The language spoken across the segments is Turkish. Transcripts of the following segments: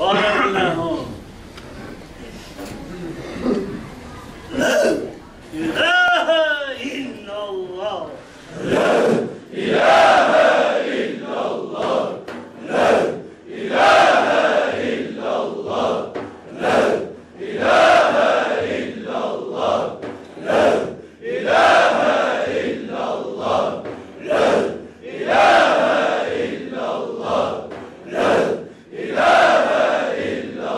Barallahum. La illallah. La ilahe illallah. La ilahe illallah. La ilahe illallah. La ilahe illallah. La ilahe illallah. La ilahe illallah.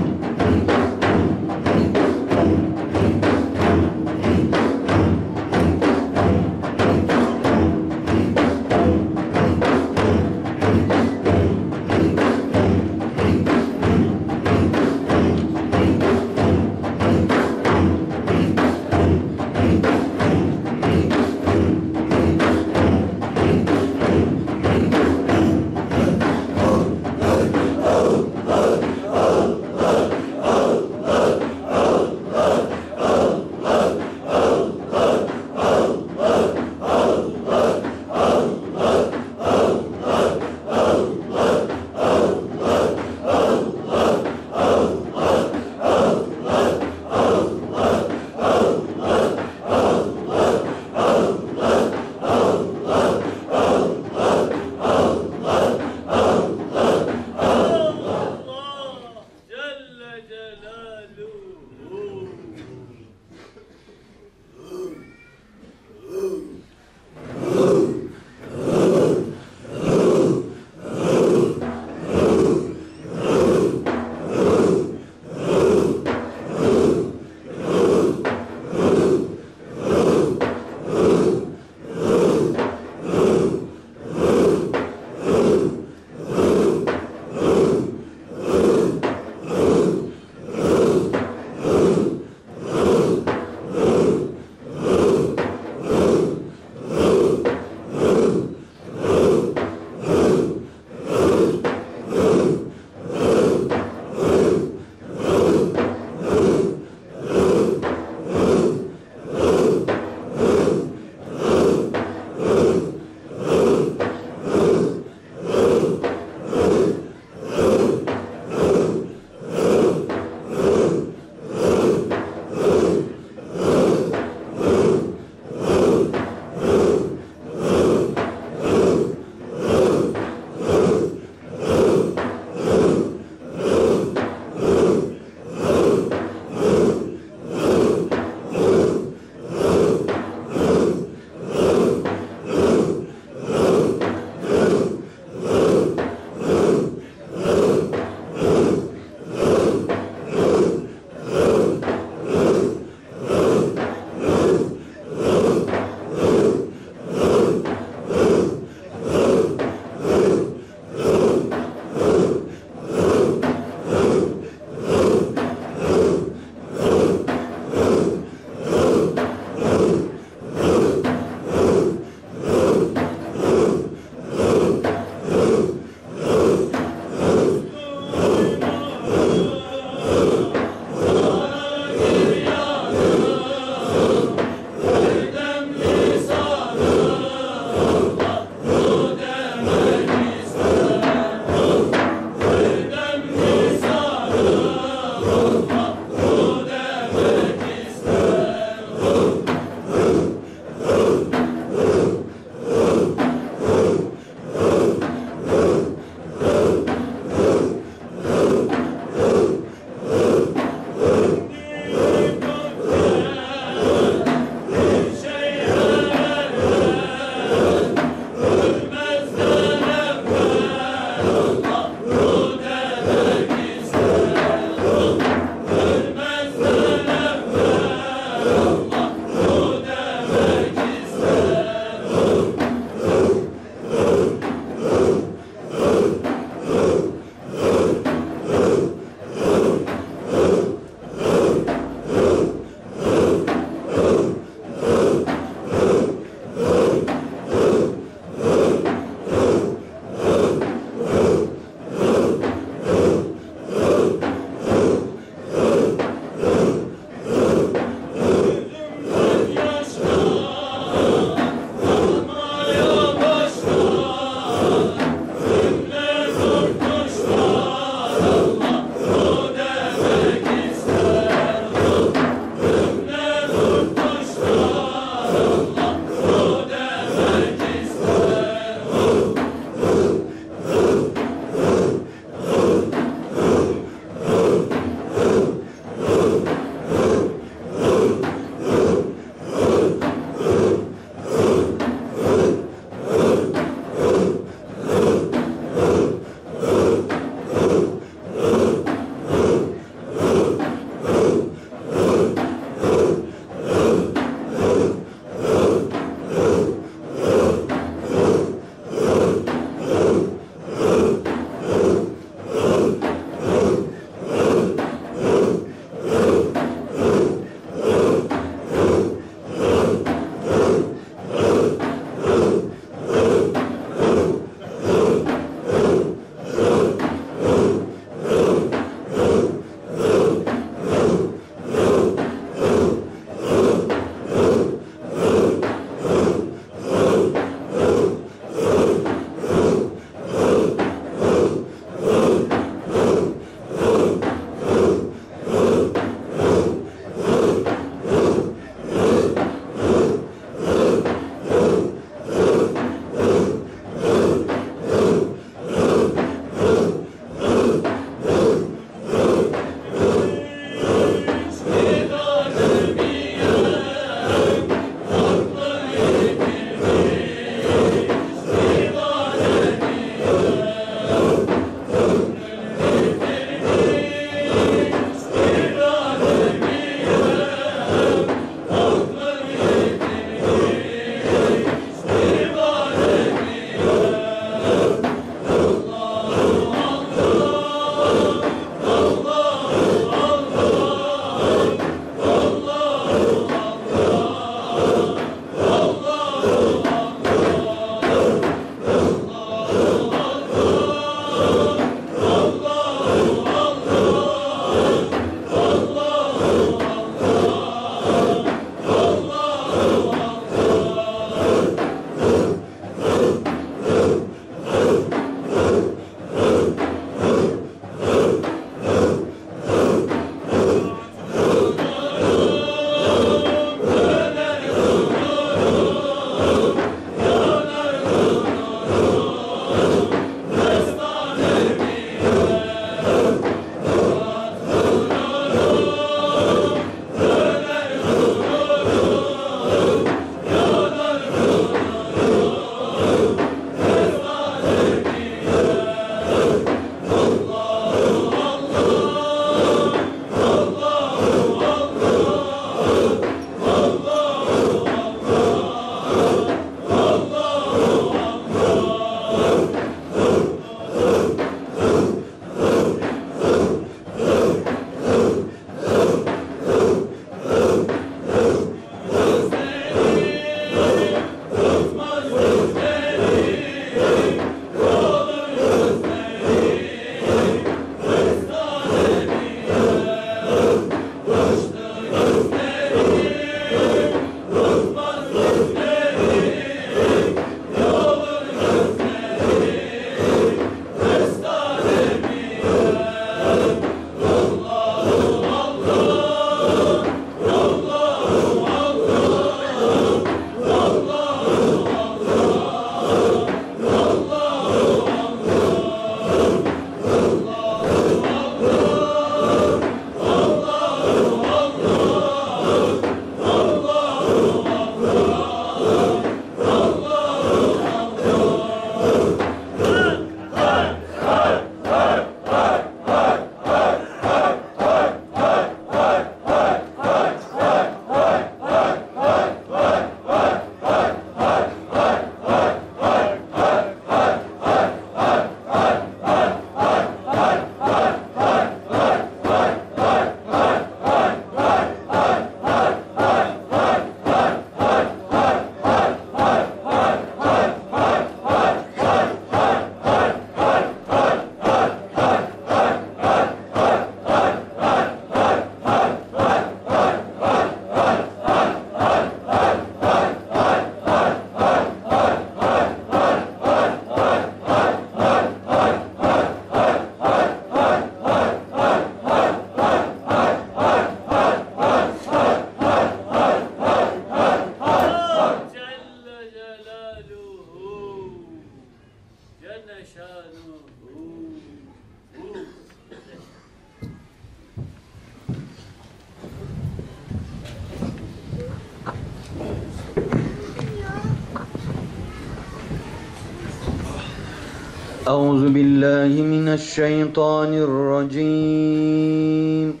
أعوذ بالله من الشيطان الرجيم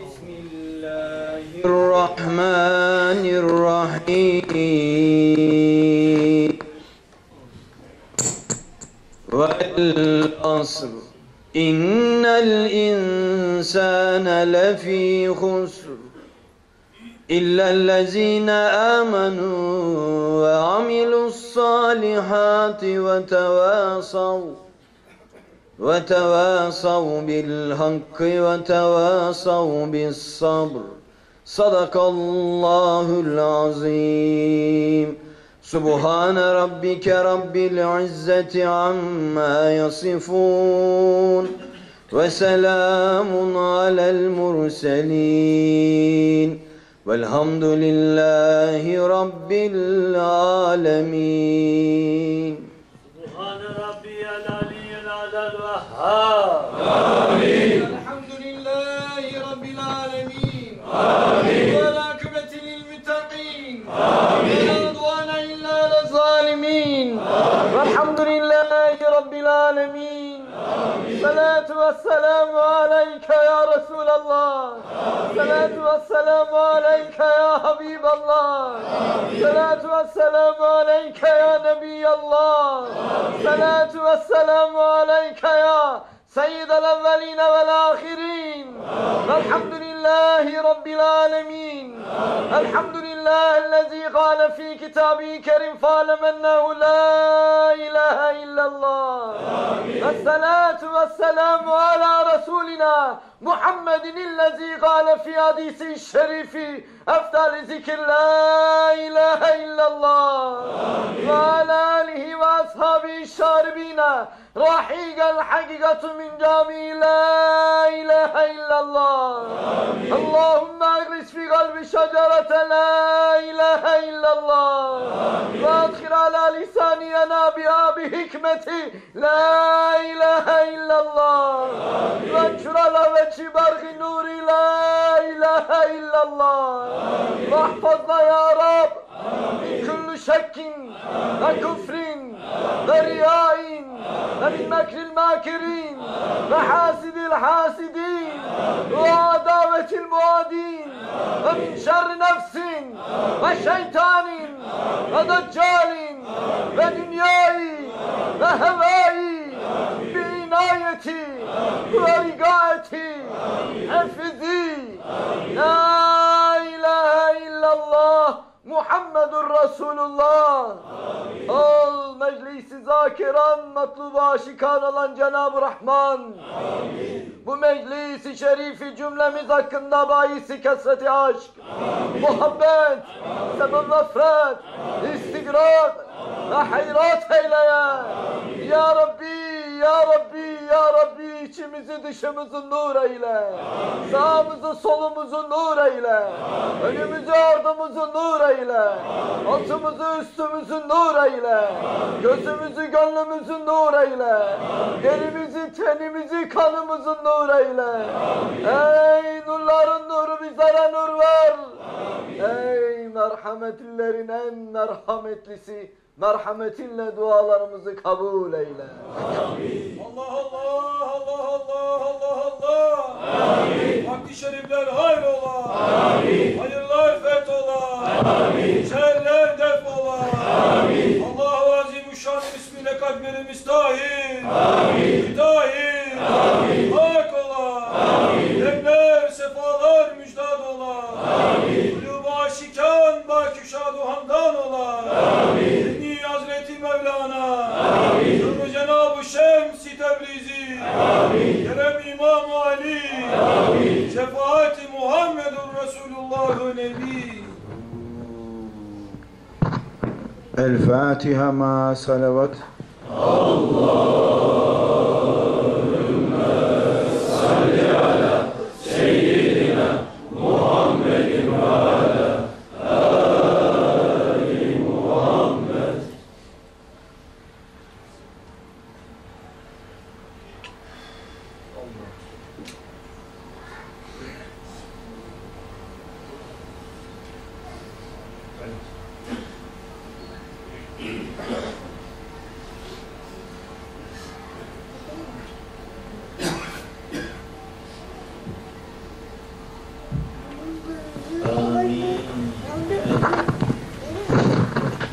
بسم الله الرحمن الرحيم والعصر إن الإنسان لفي خسر إلا الذين آمنوا وعملوا الصالحات وتواصوا بالحق وتواصوا بالصبر صدق الله العظيم سبحان ربك رب العزة عما يصفون وسلام على المرسلين Velhamdülillahi Rabbil alemin. Subhane Rabbiyel aliyyil adel vehhab. Amin. Elhamdülillahi Rabbil alemin. Amin. Ve la kübetilil mütaqin. Amin. Ve la duana illa le zalimin. Amin. Velhamdülillahi Rabbil alemin. Amin. Salatu ve selamu aleyke ya Resulallah. Salatu ve selamu aleyke ya Habiballah. Salatu ve selamu aleyke ya Nebiyallah. Salatu ve selamu aleyke ya Seyyidel evveline vel ahirin. Velhamdülillahi Rabbil alemin. Elhamdülillahillezî gâle fî kitâbi-i kerim fâlemennehu la ilahe illallah. Vessalâtu vesselâmu alâ Resûlina Muhammedinillezî gâle fî hadîs-i şerîfi efdal-i zikir la ilahe illallah. Ve alâ âlihi ve ashâbi-i şâribîne rahîgel hakikatu min câmi la ilahe illallah. Allahümme agris fî kalbi şecerete la ilahe illallah. Ve adkhil alâ lisaniyena biha bi hikmeti la ilahe illallah. Ve anşur alâ veci bergi nuri la ilahe illallah. Ve ahfazna ya Rab min küllü şekkin ve küfrin ve riyain ve min mekril makirin ve hasidil hasidin ve adavetil muadin ve min şerri nefsin ve şeytanin ve deccalin ve dünyayı ve hevayı bi inayeti ve rigayeti hafizi la ilahe illallah Muhammedur Resulullah. Ol meclisi zakiran, matlu ve aşikan olan Cenab-ı Rahman. Amin. Bu meclis-i şerifi cümlemiz hakkında bahisi kesreti aşk, muhabbet, sebep nefret, istigrak ve hayrat eyle ya. Ya Rabbi, Ya Rabbi, Ya Rabbi içimizi dışımızı nur eyle. Sağımızı solumuzu nur eyle. Önümüzü ardımızı nur eyle. Altımızı üstümüzü nur eyle. Gözümüzü gönlümüzü nur eyle. Derimizi tenimizi kanımızı nur eyle. Ey nurların nuru bizlere nur ver. Ey merhametlilerin en merhametlisi. Merhametinle dualarımızı kabul eyle. Amin. Allah Allah, Allah Allah, Allah Allah. Amin. Vakti şerifler hayır ola. Amin. Hayırlar feth ola. Amin. Şerler def ola. Amin. Allah-u Azimuşşan ismiyle kalplerimiz tahir. Amin. Mütahir. Amin. Hak ola. Amin. Demler, sefalar müjdat ola. Amin. Kulüba aşikan, baküşadu hamdan ola. Amin. Mevlana, Hürmü Cenab-ı Şems-i Tebrizi, Kerem İmam-ı Ali, Şefaat-i Muhammedur Resulullah-ı Nebi. El-Fatiha ma salavat. Allahümme salli ala seyyidina Muhammedin ve ala.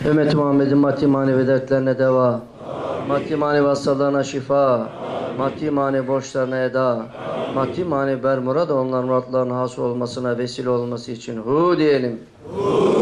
Ümmet-i Muhammed'in maddi manevi dertlerine deva, maddi manevi hastalarına şifa, maddi manevi borçlarına eda, maddi manevi bermurad onların muratlarına has olmasına vesile olması için hu diyelim. Hu.